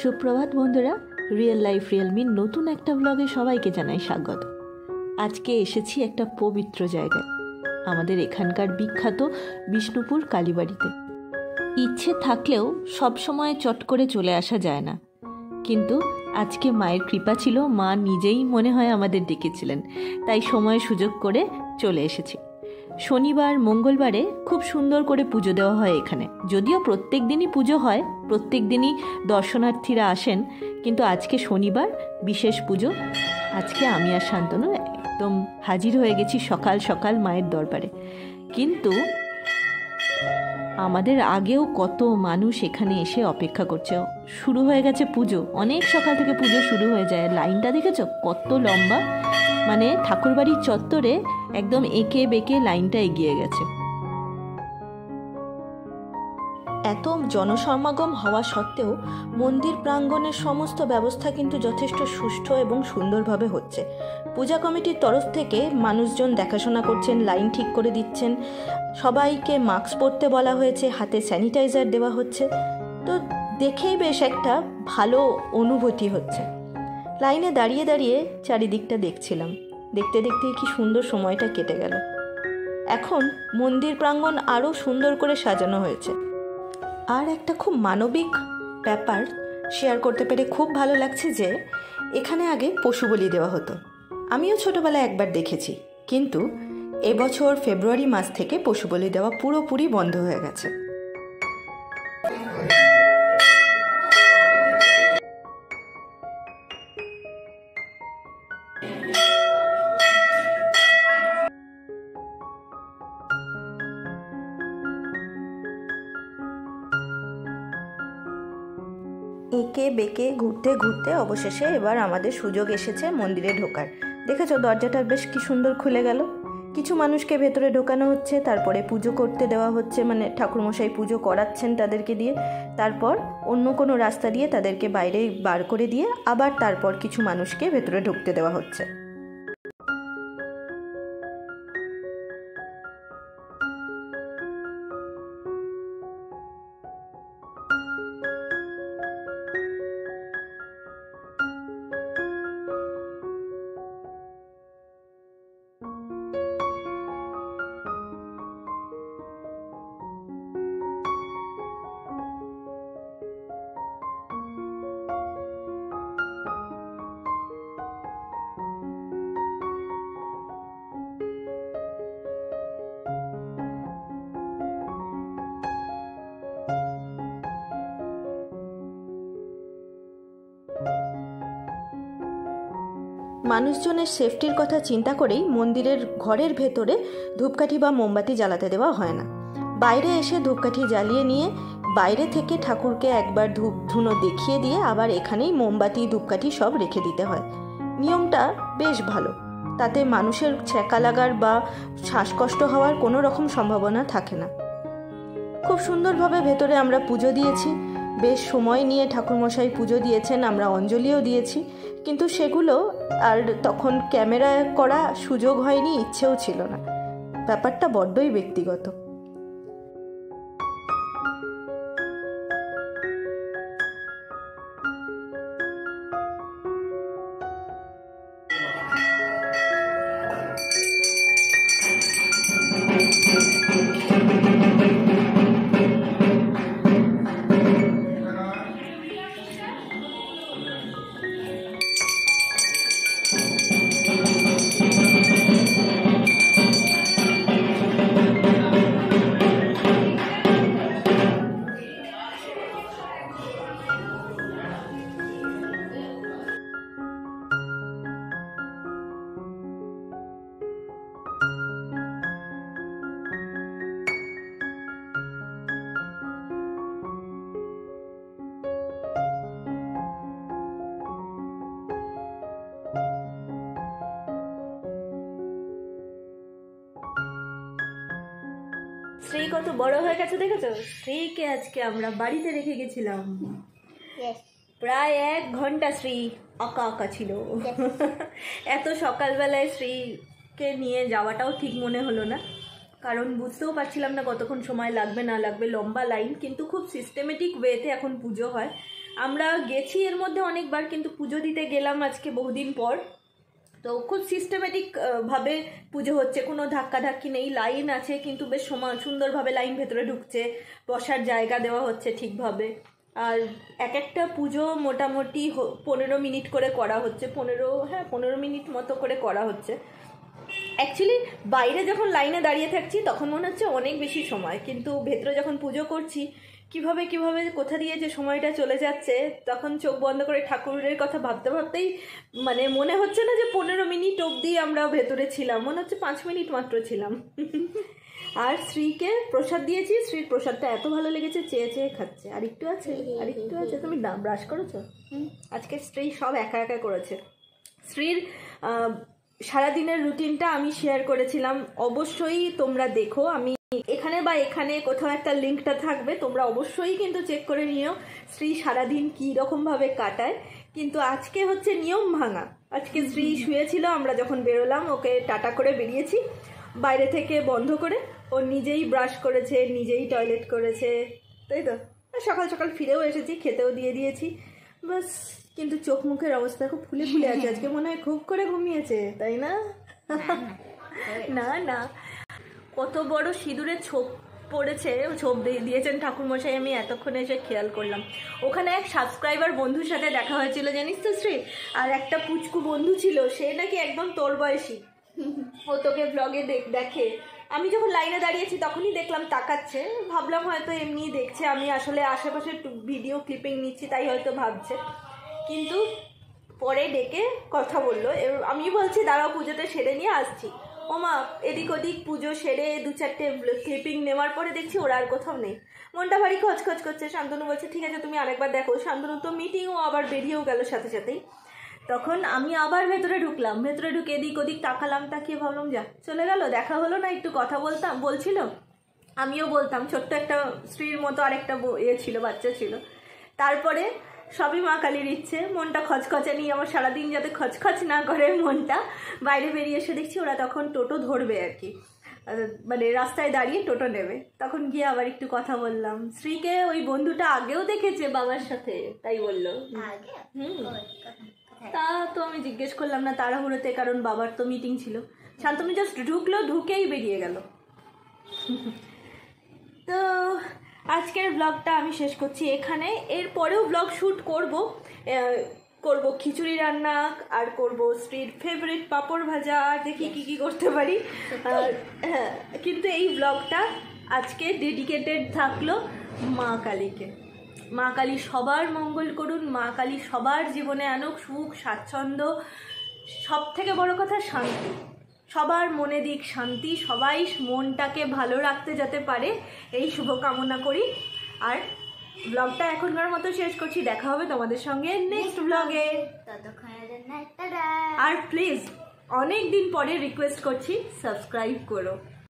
সুপ্রভাত বন্ধুরা, real life real me নতুন একটা ব্লগে সবাইকে জানাই স্বাগত। আজকে এসেছি একটা পবিত্র জায়গায়, আমাদের এখানকার বিখ্যাত বিষ্ণুপুর কালীবাড়িতে। ইচ্ছে থাকলেও সবসময় চট করে চলে আসা যায় না, কিন্তু আজকে মায়ের কৃপা ছিল, মা নিজেই মনে হয় আমাদের ডেকেছিলেন, তাই সময় সুযোগ করে চলে এসেছি। শনিবার মঙ্গলবারে খুব সুন্দর করে পুজো দেওয়া হয় এখানে। যদিও প্রত্যেক দিনই পুজো হয়, প্রত্যেক দিনই দর্শনার্থীরা আসেন, কিন্তু আজকে শনিবার বিশেষ পুজো। আজকে আমি আর শান্তনু একদম হাজির হয়ে গেছি সকাল সকাল মায়ের দরবারে। কিন্তু আমাদের আগেও কত মানুষ এখানে এসে অপেক্ষা করছে। শুরু হয়ে গেছে পুজো, অনেক সকাল থেকে পুজো শুরু হয়ে যায়। লাইনটা দেখেছো কত লম্বা, মানে ঠাকুরবাড়ির চত্বরে একদম এঁকে বেঁকে লাইনটা এগিয়ে গেছে। এত জনসমাগম হওয়া সত্ত্বেও মন্দির প্রাঙ্গণের সমস্ত ব্যবস্থা কিন্তু যথেষ্ট সুষ্ঠু এবং সুন্দরভাবে হচ্ছে। পূজা কমিটির তরফ থেকে মানুষজন দেখাশোনা করছেন, লাইন ঠিক করে দিচ্ছেন, সবাইকে মাস্ক পরতে বলা হয়েছে, হাতে স্যানিটাইজার দেওয়া হচ্ছে। তো দেখেই বেশ একটা ভালো অনুভূতি হচ্ছে। লাইনে দাঁড়িয়ে দাঁড়িয়ে চারিদিকটা দেখছিলাম, দেখতে দেখতে কি সুন্দর সময়টা কেটে গেল। এখন মন্দির প্রাঙ্গণ আরও সুন্দর করে সাজানো হয়েছে। আর একটা খুব মানবিক ব্যাপার শেয়ার করতে পেরে খুব ভালো লাগছে যে এখানে আগে পশু বলি দেওয়া হতো। আমিও ছোটোবেলায় একবার দেখেছি, কিন্তু এবছর ফেব্রুয়ারি মাস থেকে পশু বলি দেওয়া পুরোপুরি বন্ধ হয়ে গেছে। এঁকে বেঁকে ঘুরতে ঘুরতে অবশেষে এবার আমাদের সুযোগ এসেছে মন্দিরে ঢোকার। দেখেছো দরজাটা বেশ কি সুন্দর খুলে গেল। কিছু মানুষকে ভেতরে ঢোকানো হচ্ছে, তারপরে পুজো করতে দেওয়া হচ্ছে, মানে ঠাকুরমশাই পুজো করাচ্ছেন তাদেরকে দিয়ে। তারপর অন্য কোনো রাস্তা দিয়ে তাদেরকে বাইরে বার করে দিয়ে আবার তারপর কিছু মানুষকে ভেতরে ঢুকতে দেওয়া হচ্ছে। মানুষজনের সেফটির কথা চিন্তা করেই মন্দিরের ঘরের ভেতরে ধূপকাঠি বা মোমবাতি জ্বালাতে দেওয়া হয় না। বাইরে এসে ধূপকাঠি জ্বালিয়ে নিয়ে বাইরে থেকে ঠাকুরকে একবার ধূপ ধুনো দেখিয়ে দিয়ে আবার এখানেই মোমবাতি ধূপকাঠি সব রেখে দিতে হয়। নিয়মটা বেশ ভালো, তাতে মানুষের ছ্যাঁকা লাগার বা শ্বাসকষ্ট হওয়ার কোনো রকম সম্ভাবনা থাকে না। খুব সুন্দরভাবে ভেতরে আমরা পুজো দিয়েছি, বেশ সময় নিয়ে ঠাকুরমশাই পুজো দিয়েছেন, আমরা অঞ্জলিও দিয়েছি, কিন্তু সেগুলো আর তখন ক্যামেরা করা সুযোগ হয়নি, ইচ্ছেও ছিল না। ব্যাপারটা বড্ডই ব্যক্তিগত। শ্রী কত বড় হয়ে গেছে দেখেছো। শ্রীকে আজকে আমরা বাড়িতে রেখে গেছিলাম, প্রায় 1 ঘন্টা শ্রী আঁকা আঁকা ছিল। এত সকালবেলায় শ্রীকে নিয়ে যাওয়াটাও ঠিক মনে হলো না, কারণ বুঝতেও পারছিলাম না কতক্ষণ সময় লাগবে না লাগবে। লম্বা লাইন, কিন্তু খুব সিস্টেমেটিক ওয়েতে এখন পুজো হয়। আমরা গেছি এর মধ্যে অনেকবার, কিন্তু পুজো দিতে গেলাম আজকে বহুদিন পর। তো খুব সিস্টেমেটিক ভাবে পুজো হচ্ছে, কোনো ধাক্কা ধাক্কি নেই। লাইন আছে কিন্তু বেশ সুন্দরভাবে লাইন ভেতরে ঢুকছে, বসার জায়গা দেওয়া হচ্ছে ঠিকভাবে। আর এক একটা পুজো মোটামুটি 15 মিনিট করে করা হচ্ছে, 15 মিনিট মতো করে করা হচ্ছে। অ্যাকচুয়ালি বাইরে যখন লাইনে দাঁড়িয়ে থাকছি তখন মনে হচ্ছে অনেক বেশি সময়, কিন্তু ভেতরে যখন পুজো করছি কিভাবে কোথা দিয়ে যে সময়টা চলে যাচ্ছে, তখন চোখ বন্ধ করে ঠাকুরের কথা ভাবতে ভাবতেই মানে মনে হচ্ছে না যে 15 মিনিট অবধি আমরা ভেতরে ছিলাম, মনে হচ্ছে 5 মিনিট মাত্র ছিলাম। আর শ্রীকে প্রসাদ দিয়েছি, শ্রীর প্রসাদটা এত ভালো লেগেছে, চেয়ে চেয়ে খাচ্ছে। আর একটু আছে। তুমি ব্রাশ করেছো? আজকে শ্রী সব একা একা করেছে। শ্রীর সারাদিনের রুটিনটা আমি শেয়ার করেছিলাম, অবশ্যই তোমরা দেখো। আমি এখানে বা এখানে কোথাও একটা লিঙ্কটা থাকবে, তোমরা অবশ্যই কিন্তু চেক করে নিও শ্রী সারাদিন কী রকমভাবে কাটায়। কিন্তু আজকে হচ্ছে নিয়ম ভাঙা। আজকে শ্রী শুয়েছিল, আমরা যখন বেরোলাম ওকে টাটা করে বেরিয়েছি বাইরে থেকে বন্ধ করে, ও নিজেই ব্রাশ করেছে, নিজেই টয়লেট করেছে, তাই তো। সকাল সকাল ফিরেও এসেছি, খেতেও দিয়ে দিয়েছি বাস। কিন্তু চোখ মুখের অবস্থা খুব ফুলে ফুলে আছে, আজকে মনে হয় খুব করে ঘুমিয়েছে, তাই না? না না, কত বড় সিঁদুরে ছোপ পড়েছে, ছোপ দিয়েছেন ঠাকুরমশাই। আমি এতক্ষণে এসে খেয়াল করলাম, ওখানে এক সাবস্ক্রাইবার বন্ধুর সাথে দেখা হয়েছিল জানিস তো শ্রী। আর একটা পুচকু বন্ধু ছিল, সে নাকি একদম তোর বয়সী, ও তোকে ব্লগে দেখে। আমি যখন লাইনে দাঁড়িয়েছি তখনই দেখলাম তাকাচ্ছে, ভাবলাম হয়তো এমনিই দেখছে, আমি আসলে আশেপাশে ভিডিও ক্লিপিং নিচ্ছি তাই হয়তো ভাবছে। কিন্তু পরে ডেকে কথা বললো, আমি বলছি দাঁড়াও পুজোটা সেরে নিয়ে আসছি। ওমা, এদিক ওদিক পুজো সেরে 2-4টে ক্লিপিং নেওয়ার পরে দেখছি ওরা আর কোথাও নেই, মনটা ভারী খচখচ করছে। শান্তনু বলছে ঠিক আছে তুমি আরেকবার দেখো, শান্তনু তো মিটিংও আবার বেরিয়েও গেল সাথে সাথেই। তখন আমি আবার ভেতরে ঢুকে এদিক ওদিক তাকালাম, তাকিয়ে ভাবলাম যা চলে গেল, দেখা হলো না, একটু কথা বলছিল, আমিও বলতাম। ছোট্ট একটা স্ত্রীর মতো আরেকটা ইয়ে ছিল, বাচ্চা ছিল। তারপরে সবই মা কালীর ইচ্ছে, মনটা খচখচে নিয়ে আমার সারাদিন যাতে খচখচ না করে মনটা, বাইরে বেরিয়ে এসে দেখছি ওরা তখন টোটো ধরবে আর কি, মানে রাস্তায় দাঁড়িয়ে টোটো নেবে। তখন গিয়ে আবার একটু কথা বললাম। শ্রীকে ওই বন্ধুটা আগেও দেখেছে বাবার সাথে, তাই বললো। তা তো আমি জিজ্ঞেস করলাম না তাড়াহুড়োতে, কারণ বাবার তো মিটিং ছিল। শান্তনু জাস্ট ঢুকেই বেরিয়ে গেল। তো আজকের ব্লগটা আমি শেষ করছি এখানে। এরপরেও ব্লগ শ্যুট করব খিচুড়ি রান্না, আর করব স্ট্রিট ফেভারিট পাঁপড় ভাজা, আর দেখি কী করতে পারি। হ্যাঁ, কিন্তু এই ব্লগটা আজকে ডেডিকেটেড থাকলো মা কালীকে। মা কালী সবার মঙ্গল করুন, মা কালী সবার জীবনে আনুক সুখ স্বাচ্ছন্দ্য, সব থেকে বড় কথা শান্তি, সবার মনে দিক শান্তি, সবাই মনটাকে ভালো রাখতে যেতে পারে, এই শুভকামনা করি। আর ব্লগটা এখনকার মতো শেষ করছি, দেখা হবে তোমাদের সঙ্গে নেক্সট ব্লগে। আর প্লিজ, অনেক দিন পরে রিকোয়েস্ট করছি, সাবস্ক্রাইব করো।